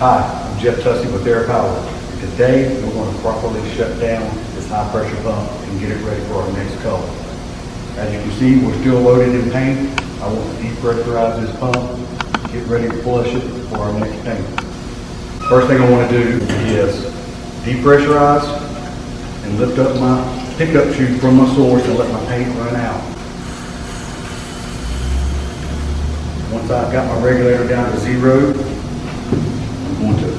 Hi, I'm Jeff Tussey with Air Power. Today, we're going to properly shut down this high pressure pump and get it ready for our next color. As you can see, we're still loaded in paint. I want to depressurize this pump, get ready to flush it for our next paint. First thing I want to do is depressurize and lift up my pickup chute from my source and let my paint run out. Once I've got my regulator down to zero, I'm going to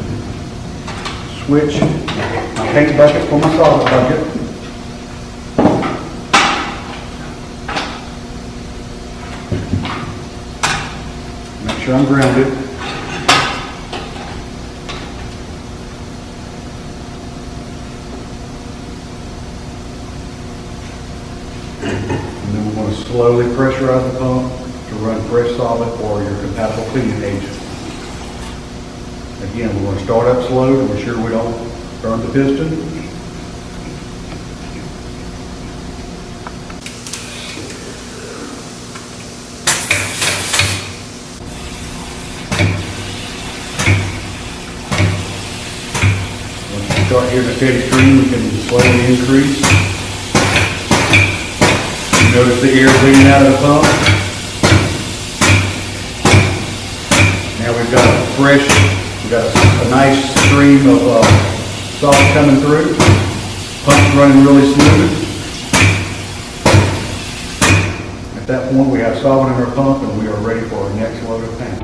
switch my paint bucket for my solid bucket. Make sure I'm grounded. And then we're going to slowly pressurize the pump to run fresh solid or your compatible cleaning agent. Again, we're going to start up slow to make sure we don't burn the piston. Once we start here to steady stream, we can slowly increase. You notice the air leaking out of the pump. Now we've got a fresh, we've got a nice stream of salt coming through. Pump's running really smooth. At that point, we have solvent in our pump and we are ready for our next load of paint.